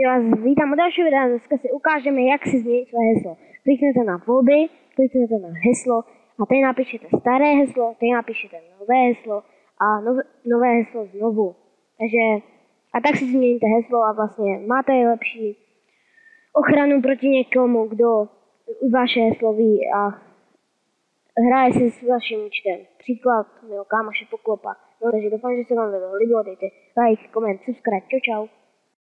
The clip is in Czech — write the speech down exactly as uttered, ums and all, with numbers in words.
Já vás vítám u dalšího videa, dneska si ukážeme, jak si změnit své heslo. Klikněte na volby, klikněte na heslo a teď napíšete staré heslo, teď napíšete nové heslo a nové, nové heslo znovu. Takže a tak si změníte heslo a vlastně máte lepší ochranu proti někomu, kdo vaše heslo ví a hraje si s vaším účtem. Příklad mého kámoše Poklopa. No, takže doufám, že se vám video líbilo, dejte like, koment, subscribe, čau čau.